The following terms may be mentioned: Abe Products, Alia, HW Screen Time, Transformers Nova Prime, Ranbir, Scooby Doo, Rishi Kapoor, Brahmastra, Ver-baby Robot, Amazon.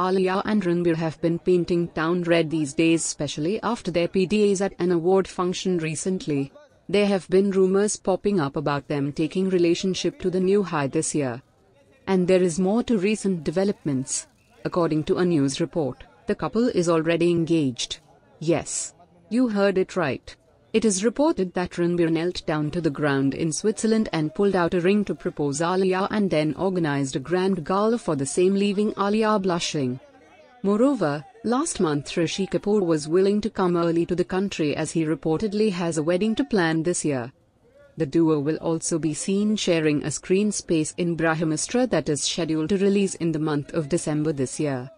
Alia and Ranbir have been painting town red these days, especially after their PDAs at an award function recently. There have been rumors popping up about them taking relationship to the new high this year. And there is more to recent developments. According to a news report, the couple is already engaged. Yes, you heard it right. It is reported that Ranbir knelt down to the ground in Switzerland and pulled out a ring to propose Alia and then organized a grand gala for the same, leaving Alia blushing. Moreover, last month Rishi Kapoor was willing to come early to the country as he reportedly has a wedding to plan this year. The duo will also be seen sharing a screen space in Brahmastra that is scheduled to release in the month of December this year.